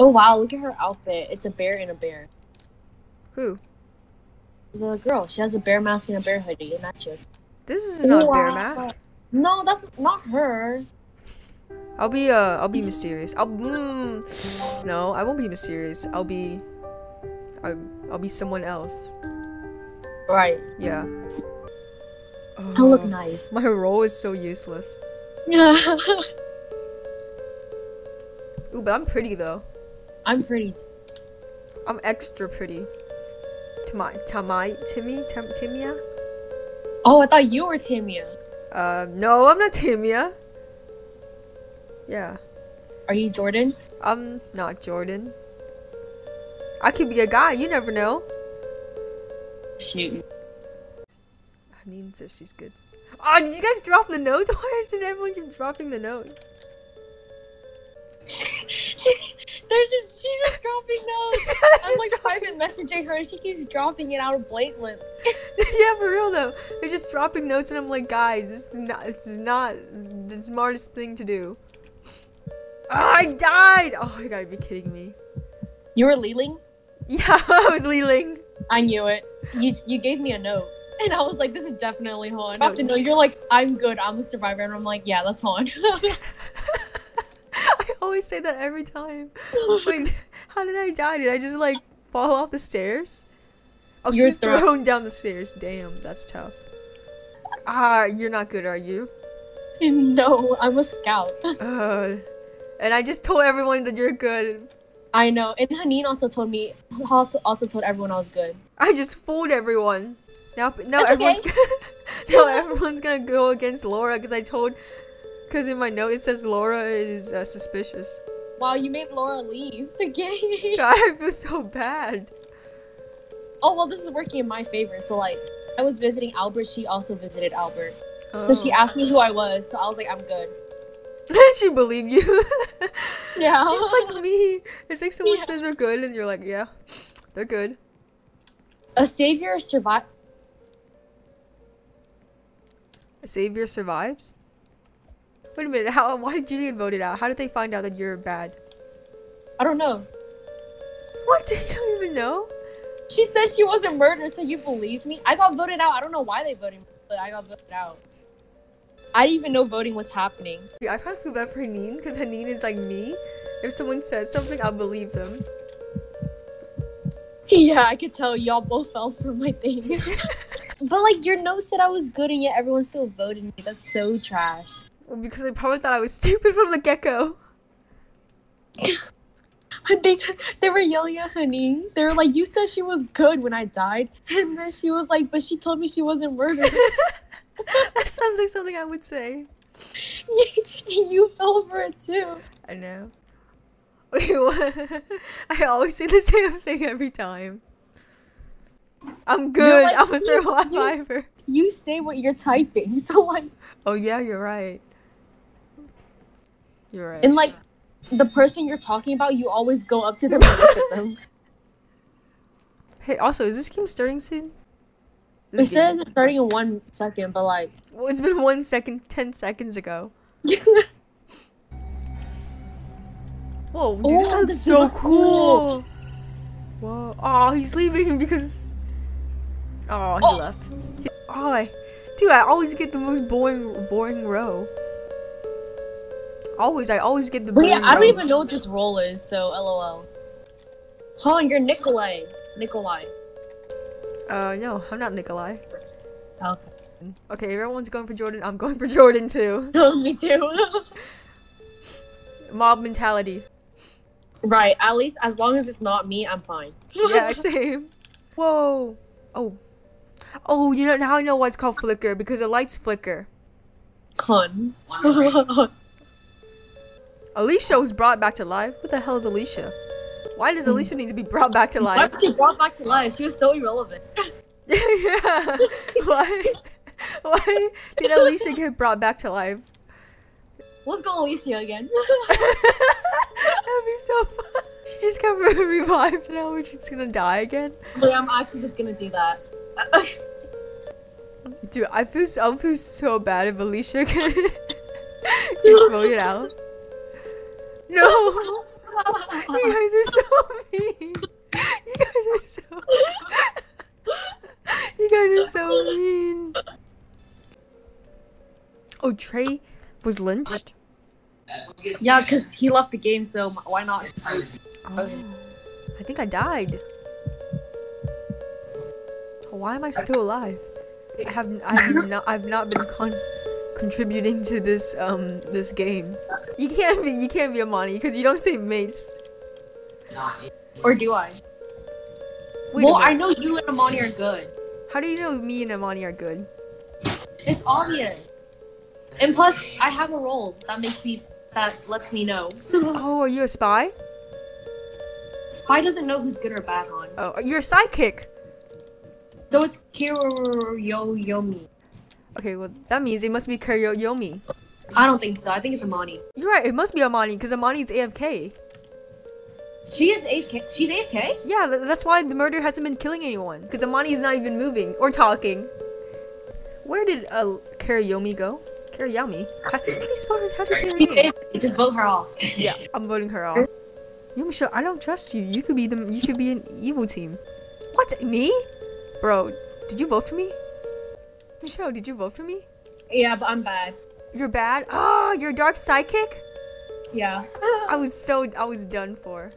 Oh wow, look at her outfit. It's a bear and a bear. Who? The girl. She has a bear mask and a bear hoodie. It matches. This is not a bear mask. No, that's not her. I'll be mysterious. No, I won't be mysterious. I'll be someone else. Right. Yeah. Oh, I look nice. My role is so useless. Ooh, but I'm pretty though. I'm pretty too. I'm extra pretty. Timia? Oh, I thought you were Timia. No, I'm not Timia. Yeah. Are you Jordan? I'm not Jordan. I could be a guy, you never know. Shoot. Hanine says she's good. Oh, did you guys drop the notes? Why is it everyone keep dropping the note? She's just dropping notes. I'm like private messaging her and she keeps dropping it out blatantly. Yeah, for real though. They're just dropping notes and I'm like, guys, this is not the smartest thing to do. Oh, I died! Oh, you gotta be kidding me. You were leeling? Yeah, I was leeling. I knew it. You gave me a note. And I was like, this is definitely Han. After no, you're like, I'm good, I'm a survivor. And I'm like, yeah, that's Han. I always say that every time. Wait, how did I die? Did I just like fall off the stairs? Oh, she was thrown down the stairs. Damn, that's tough. Ah, you're not good, are you? No, I'm a scout. And I just told everyone that you're good. I know, and Hanine also told everyone I was good. I just fooled everyone. Now that's everyone's okay. Now everyone's gonna go against Laura because I told. Because in my note it says Laura is suspicious. Wow, you made Laura leave the game. God, I feel so bad. Oh well, this is working in my favor. So like, I was visiting Albert. She also visited Albert. Oh. So she asked me who I was. So I was like, I'm good. She believed you. Yeah. She's like me. It's like someone says they're good, and you're like, yeah, they're good. A savior survives? Wait a minute. Why did you get voted out? How did they find out that you're bad? I don't know. What? You don't even know? She said she wasn't murdered, so you believe me? I got voted out. I don't know why they voted me, but I got voted out. I didn't even know voting was happening. Yeah, I kind of feel bad for Hanine because Hanine is like me. If someone says something, I'll believe them. Yeah, I could tell y'all both fell for my thing. But like your note said I was good and yet everyone still voted me. That's so trash. Well, because they probably thought I was stupid from the get-go. They were yelling at Hanine. They were like, you said she was good when I died. And then she was like, but she told me she wasn't murdered. That sounds like something I would say. You fell for it too. I know. Wait, what? I always say the same thing every time. I'm good. Like, I'm a survivor. You say what you're typing, so like. Oh yeah, you're right. You're right. And like, the person you're talking about, you always go up to them and look at them. Hey, also, is this game starting soon? It says it's starting in 1 second, but like... Well, it's been 1 second, 10 seconds ago. Whoa, dude, oh, that's so cool! Whoa, oh, he's leaving because... Oh, he left. Oh, dude, I always get the most boring row. I always get the boring row. I don't even know what this role is, so lol. Oh, and you're Nikolai. No, I'm not Nikolai. Okay. Okay, everyone's going for Jordan. I'm going for Jordan too. Me too. Mob mentality. Right, at least as long as it's not me, I'm fine. Yeah, same. Whoa. Oh. Oh, you know, now I know why it's called Flicker, because the lights flicker. Con. Wow. Alicia was brought back to life. What the hell is Alicia? Why does Alicia need to be brought back to life? Why was she brought back to life? She was so irrelevant. Yeah. Why did Alicia get brought back to life? Let's go Alicia again. That'd be so fun. She just got revived now and she's gonna die again. Wait, I'm actually just gonna do that. Dude, I feel so bad if Alicia gets voted out. No. You guys mean. You guys are so mean. Oh, Trey was lynched? Yeah, because he left the game, so why not? Oh, I think I died. Why am I still alive? I've not been contributing to this this game. You can't be Amani because you don't say mates. Or do I? Wait, well, I know you and Amani are good. How do you know me and Amani are good? It's obvious. And plus, I have a role that lets me know. Oh, are you a spy? Spy doesn't know who's good or bad on. Oh, you're a sidekick. So it's Kiryoyomi. Okay, well that means it must be Kiryoyomi. I don't think so. I think it's Amani. You're right. It must be Amani because Amani's AFK. She is AFK. She's AFK? Yeah, that's why the murderer hasn't been killing anyone because Amani's not even moving or talking. Where did Kiryoyomi go? Kiryoyomi. How do you spell her? How do you say her name? Just vote her off. Yeah, I'm voting her off. Yo, Michelle, I don't trust you. You could be an evil team. What? Me? Bro, did you vote for me? Michelle, did you vote for me? Yeah, but I'm bad. You're bad? Oh, you're a dark sidekick? Yeah. I was done for.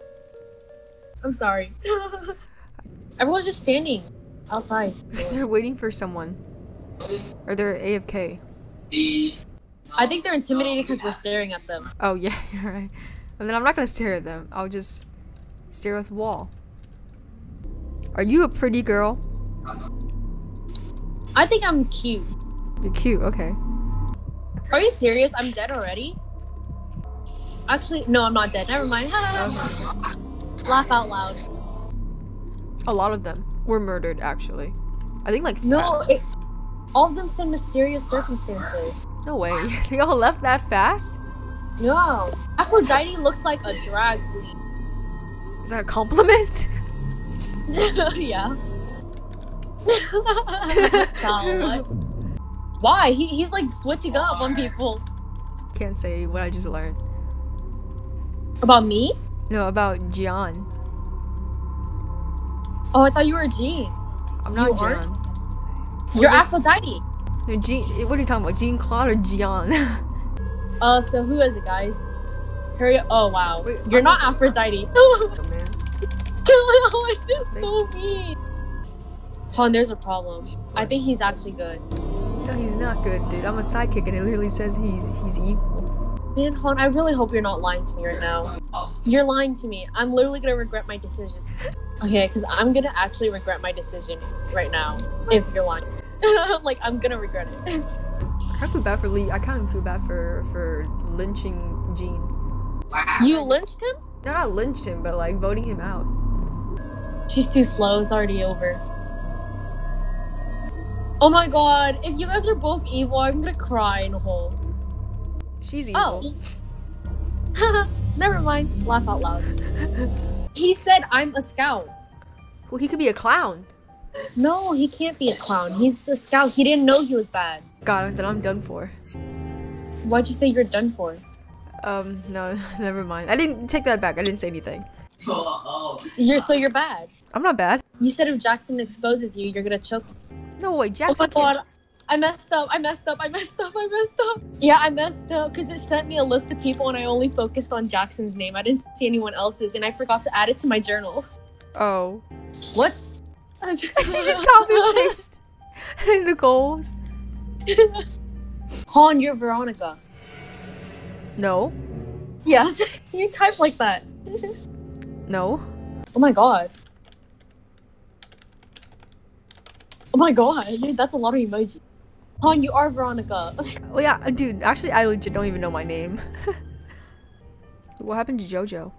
I'm sorry. Everyone's just standing outside. They're waiting for someone. Or they're AFK. I think they're intimidated because we're staring at them. Oh yeah, you're right. And then I'm not gonna stare at them. I'll just stare at the wall. Are you a pretty girl? I think I'm cute. You're cute, okay. Are you serious? I'm dead already? Actually, no, I'm not dead. Never mind. Okay. Laugh out loud. A lot of them were murdered, actually. I think like all of them said mysterious circumstances. No way. They all left that fast? No. Aphrodite looks like a drag queen. Is that a compliment? Yeah. Child, why? He's like switching up on people. Can't say what I just learned. About me? No, about Gian. Oh, I thought you were Jean. I'm not Gian. You're Aphrodite. No, Jean. What are you talking about? Jean Claude or Gian? So who is it, guys? Oh wow. Wait, you're not Aphrodite. Oh man. Oh, it's so mean. Han, there's a problem. I think he's actually good. No, he's not good, dude. I'm a sidekick, and it literally says he's evil. Man, Han, I really hope you're not lying to me right now. You're lying to me. I'm literally gonna regret my decision. Okay, because I'm gonna actually regret my decision right now if you're lying. Like, I'm gonna regret it. I feel bad for Lee. I kind of feel bad for lynching Jean. Wow. You lynched him? No, not lynched him, but like voting him out. She's too slow. It's already over. Oh my god, if you guys are both evil, I'm gonna cry in a hole. She's evil. Oh. Never mind. Laugh out loud. He said I'm a scout. Well, he could be a clown. No, he can't be a clown. He's a scout. He didn't know he was bad. God, then I'm done for. Why'd you say you're done for? No, never mind. I didn't take that back. I didn't say anything. So you're bad. I'm not bad. You said if Jackson exposes you, you're gonna choke. No way, Jackson. Oh my god, I messed up. Yeah, I messed up because it sent me a list of people and I only focused on Jackson's name. I didn't see anyone else's and I forgot to add it to my journal. Oh. What? She just copied and pasted the goals. Han, you're Veronica. No. Yes, you type like that. No. Oh my god. Oh my god, dude, that's a lot of emoji. Han, you are Veronica. Oh yeah, dude, actually I legit don't even know my name. What happened to Jojo?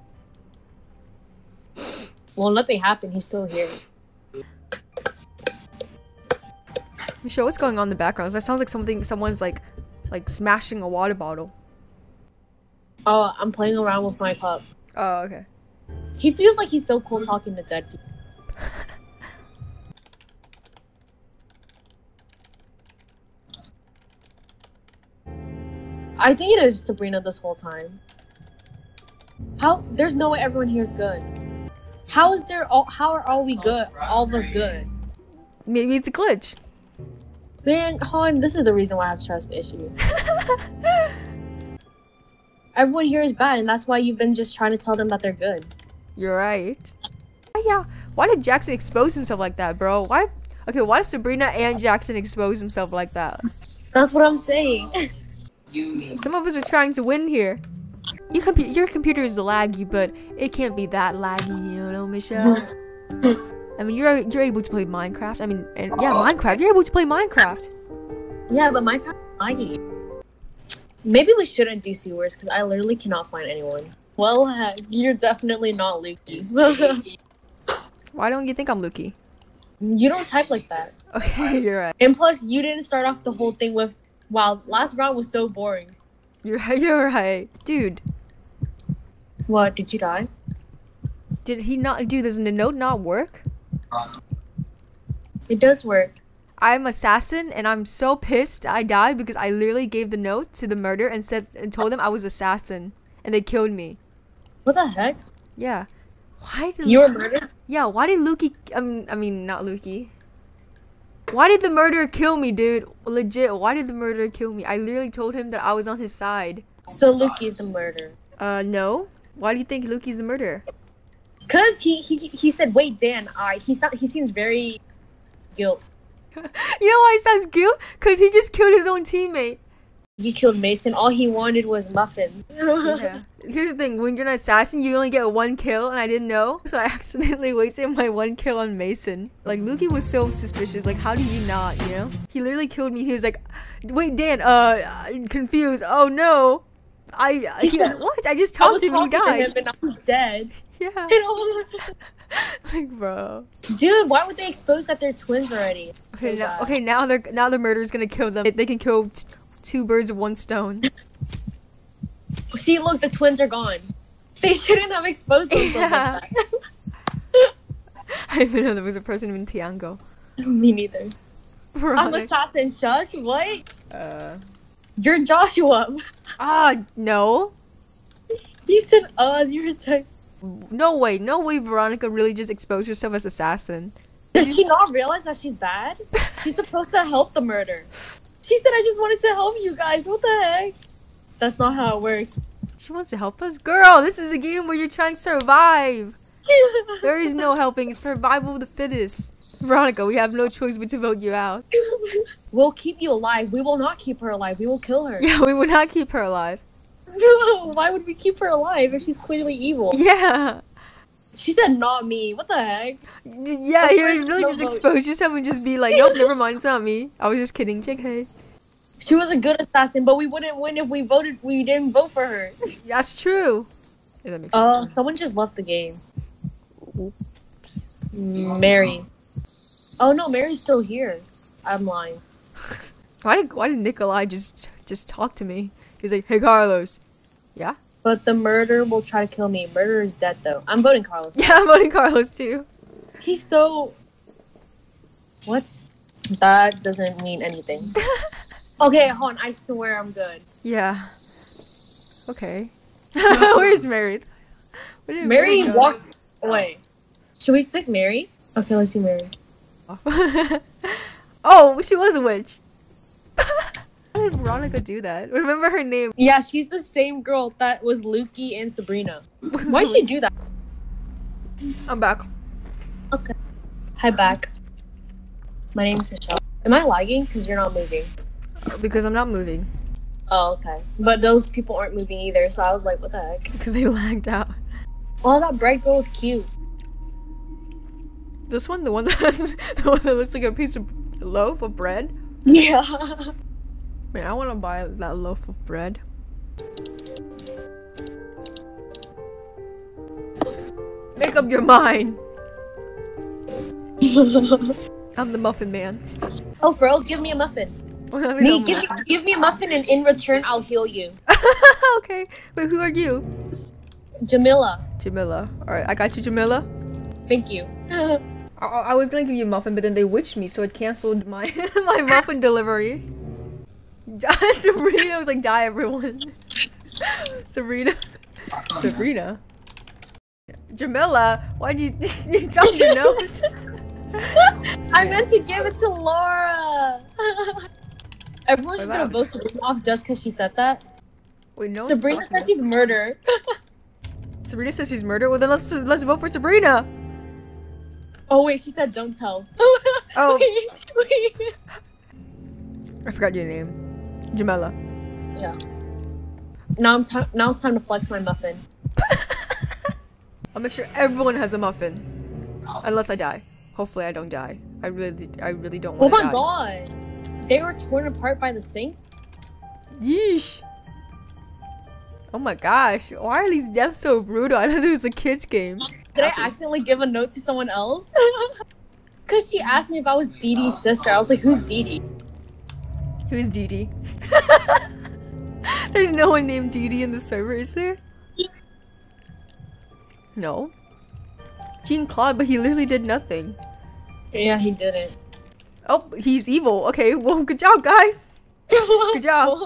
Well, nothing happened, he's still here. Michelle, what's going on in the background? That sounds like someone's like smashing a water bottle. Oh, I'm playing around with my pup. Oh, okay. He feels like he's so cool talking to dead people. I think it is Sabrina this whole time. How? There's no way everyone here is good. How is there all, how are all we good? All of us good? Maybe it's a glitch. Man, Han, this is the reason why I have trust issues. Everyone here is bad, and that's why you've been just trying to tell them that they're good. You're right. Oh, yeah. Why did Jackson expose himself like that, bro? Why? Okay, why did Sabrina and Jackson expose himself like that? That's what I'm saying. Some of us are trying to win here. Your computer is laggy, but it can't be that laggy, you know, Michelle? I mean, you're able to play Minecraft. I mean, and yeah, Minecraft. You're able to play Minecraft. Yeah, but Minecraft is laggy. Maybe we shouldn't do C-words because I literally cannot find anyone. Well, you're definitely not Lukey. Why don't you think I'm Lukey? You don't type like that. Okay, you're right. And plus, you didn't start off the whole thing with, wow, last round was so boring. You're right. Dude. What, did you die? Did he not, dude, does the note not work? It does work. I'm assassin and I'm so pissed I died because I literally gave the note to the murderer and said and told them I was assassin and they killed me. What the heck? Yeah. Why did you were murdered? Yeah, why did Lukey not Lukey. Why did the murderer kill me, dude? Legit, why did the murderer kill me? I literally told him that I was on his side. So Lukey's the murderer. No. Why do you think Lukey's the murderer? Cause he said, "Wait, Dan, he seems very guilt." You know why he sounds guilt? Cause he just killed his own teammate. He killed Mason. All he wanted was muffins. Yeah. Here's the thing: when you're an assassin, you only get one kill, and I didn't know, so I accidentally wasted my one kill on Mason. Like Lukey was so suspicious. Like, how do you not? You know? He literally killed me. He was like, "Wait, Dan, confused. Oh no." What? I just talked to him and he died. And I was dead. Yeah. Like, bro. Dude, why would they expose that they're twins already? Okay, now the murderer's gonna kill them. They can kill two birds with one stone. See, look, the twins are gone. They shouldn't have exposed themselves like that. I didn't know there was a person in Tiango. Me neither. Veronica. I'm assassin, shush. What? You're Joshua. No. You said as you were type. No way Veronica really just exposed herself as assassin. Does she not realize that she's bad? She's supposed to help the murder. She said, I just wanted to help you guys. What the heck? That's not how it works. She wants to help us? Girl, this is a game where you're trying to survive. There is no helping. It's survival of the fittest. Veronica, we have no choice but to vote you out. We'll keep you alive. We will not keep her alive. We will kill her. Yeah, we will not keep her alive. Why would we keep her alive if she's clearly evil? Yeah. She said not me. What the heck? Yeah, you really just expose yourself and just be like, nope, never mind, it's not me. I was just kidding, JK. She was a good assassin, but we wouldn't win if we didn't vote for her. That's true. Oh, someone just left the game. Mary. Oh no, Mary's still here. I'm lying. Why did Nikolai just talk to me? He's like, hey Carlos. Yeah? But the murderer will try to kill me. Murderer is dead though. I'm voting Carlos. Yeah, I'm voting Carlos too. He's so... What? That doesn't mean anything. Okay, hold on. I swear I'm good. Yeah. Okay. Where's Mary? Mary walked away. Should we pick Mary? Okay, let's do Mary. Oh, she was a witch. How did Veronica do that? Remember her name? Yeah, she's the same girl that was Lukey and Sabrina. Why'd she do that? I'm back. Okay. Hi, back. My name's Michelle. Am I lagging? Because you're not moving. Because I'm not moving. Oh, okay. But those people aren't moving either, so I was like, what the heck? Because they lagged out. Oh, that bright girl's cute. This one? The one that looks like a piece of loaf of bread? Yeah. Man, I want to buy that loaf of bread. Make up your mind. I'm the muffin man. Oh, Fro, give me a muffin. Give me a muffin and in return, I'll heal you. Okay. Wait, who are you? Jamila. Jamila. Alright, I got you, Jamila. Thank you. I was gonna give you a muffin, but then they witched me, so it canceled my muffin delivery. Sabrina was like, die everyone. Sabrina. Sabrina. Jamila, why'd you dropped your note? I meant to give it to Laura. Everyone's just gonna vote Sabrina off just because she said that. Wait, no. Sabrina says she's murder. Sabrina says she's murder. Well, then let's vote for Sabrina. Oh wait, she said don't tell. Oh. Wait. I forgot your name, Jamila. Yeah. Now it's time to flex my muffin. I'll make sure everyone has a muffin, unless I die. Hopefully I don't die. I really don't want to die. Oh my god! They were torn apart by the sink? Yeesh! Oh my gosh, why are these deaths so brutal? I thought it was a kid's game. Did I accidentally give a note to someone else? Cause she asked me if I was Dee Dee's sister. I was like, who's Dee Dee? Who's Dee Dee? There's no one named Dee Dee in the server, is there? No. Jean Claude, but he literally did nothing. Yeah, he didn't. Oh, he's evil. Okay, well, good job, guys. Good job.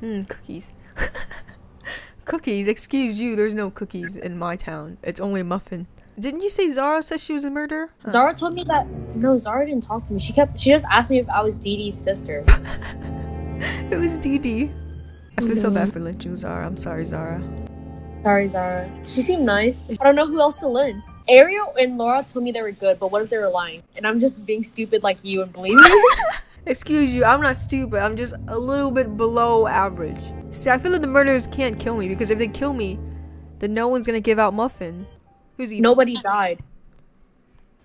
Cookies. Cookies? Excuse you, there's no cookies in my town. It's only a muffin. Didn't you say Zara says she was a murderer? Zara told me that. No, Zara didn't talk to me. She just asked me if I was Dee Dee's sister. It was Dee Dee. I feel so bad for lynching Zara. I'm sorry, Zara. Sorry, Zara. She seemed nice. I don't know who else to lynch. Ariel and Laura told me they were good, but what if they were lying? And I'm just being stupid like you and believing you? Excuse you, I'm not stupid. I'm just a little bit below average. See, I feel like the murderers can't kill me because if they kill me, then no one's gonna give out muffin. Who's evil? Nobody died.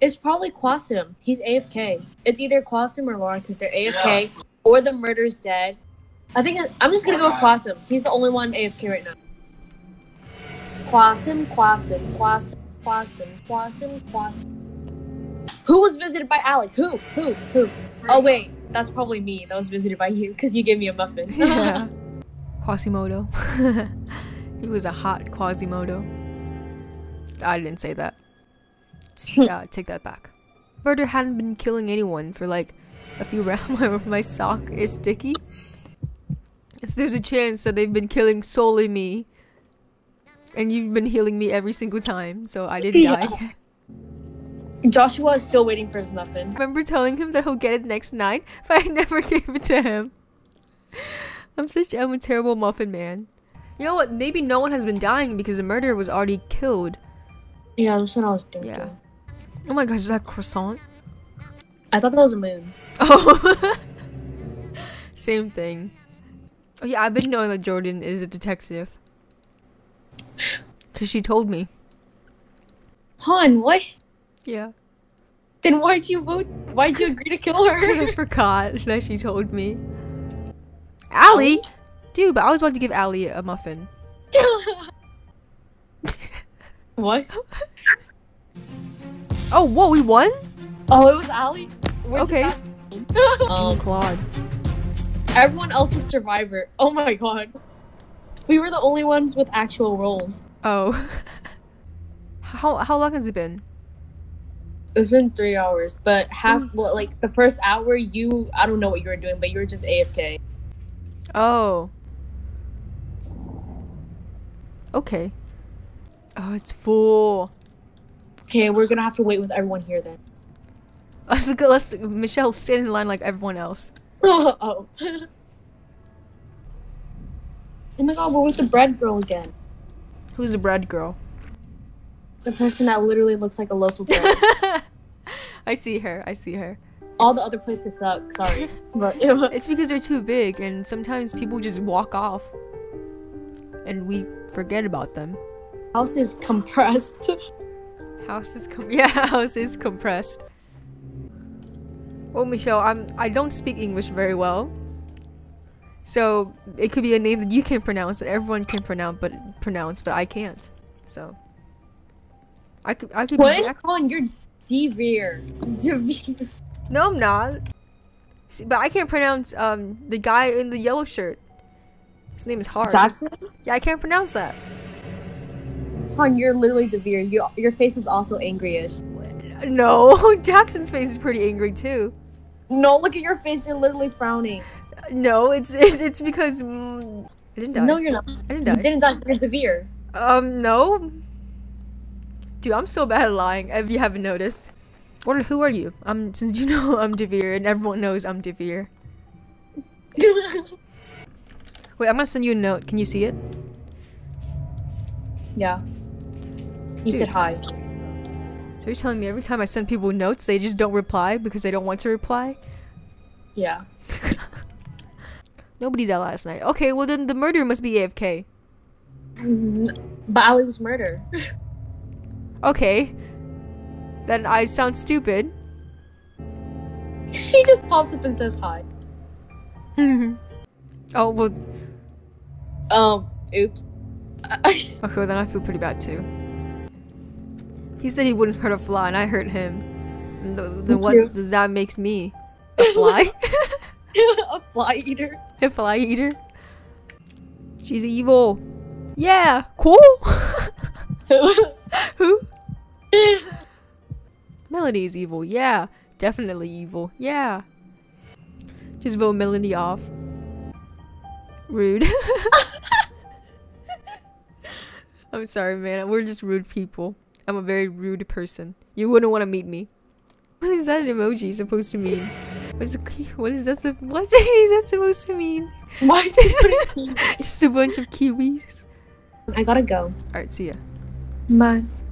It's probably Qasim. He's AFK. It's either Qasim or Laura because they're AFK or the murderer's dead. I think I'm just gonna go with Qasim. He's the only one AFK right now. Qasim, Qasim, Qasim, Qasim, Qasim, Qasim. Who was visited by Alec? Who? Oh wait, that's probably me. That was visited by you because you gave me a muffin. Yeah. Quasimodo. He was a hot Quasimodo. I didn't say that. Take that back. Murder hadn't been killing anyone for like a few rounds. My sock is sticky. There's a chance that they've been killing solely me. And you've been healing me every single time, so I didn't die. Joshua is still waiting for his muffin. I remember telling him that he'll get it next night, but I never gave it to him. I'm a terrible muffin man. You know what? Maybe no one has been dying because the murderer was already killed. Yeah, that's what I was thinking. Yeah. Oh my gosh, is that croissant? I thought that was a moon. Oh. Same thing. Oh yeah, I've been knowing that Jordan is a detective. Cause she told me. Han, what? Yeah. Then why'd you vote? Why'd you agree to kill her? I forgot that she told me. Allie? Dude, but I was about to give Allie a muffin. What? Oh, whoa, we won? Oh, it was Allie? Okay. Claude. Everyone else was survivor. Oh my god. We were the only ones with actual roles. Oh. How long has it been? It's been 3 hours, but like the first hour, I don't know what you were doing, but you were just AFK. Oh. Okay. Oh, it's full. Okay, we're gonna have to wait with everyone here then. Let's Michelle stand in line like everyone else. Oh. Oh my god, we're with the bread girl again. Who's the bread girl? The person that literally looks like a loaf of bread. I see her. All the other places suck, sorry. But it's because they're too big and sometimes people just walk off and we forget about them. House is compressed. House is compressed. Well, Michelle, I don't speak English very well. So it could be a name that you can pronounce, that everyone can pronounce, but I can't. So I could. What? Colin, you're Devere. Devere. No, I'm not. See, but I can't pronounce the guy in the yellow shirt. His name is hard. Jackson. Yeah, I can't pronounce that. Colin, you're literally Devere. Your face is also angry-ish. No, Jackson's face is pretty angry too. No, look at your face. You're literally frowning. No, it's because I didn't die. No, you're not. I didn't die. You didn't die. So you're Devere. No. too. I'm so bad at lying, if you haven't noticed. Well, who are you? Since you know I'm Devere and everyone knows I'm Devere. Wait, I'm gonna send you a note. Can you see it? Yeah. You said hi. So you're telling me every time I send people notes, they just don't reply because they don't want to reply? Yeah. Nobody died last night. Okay, well then the murderer must be AFK. But Ali was murdered. Okay. Then I sound stupid. She just pops up and says hi. Oh, well... oops. Okay, well then I feel pretty bad too. He said he wouldn't hurt a fly and I hurt him. And then what does that make me? A fly? A fly eater. A fly eater? She's evil. Yeah! Cool! Who? Melody is evil. Yeah. Definitely evil. Yeah. Just vote Melody off. Rude. I'm sorry, man. We're just rude people. I'm a very rude person. You wouldn't want to meet me. What is that emoji supposed to mean? What is that supposed to mean? Why is it just a bunch of kiwis? I gotta go. Alright, see ya. Bye.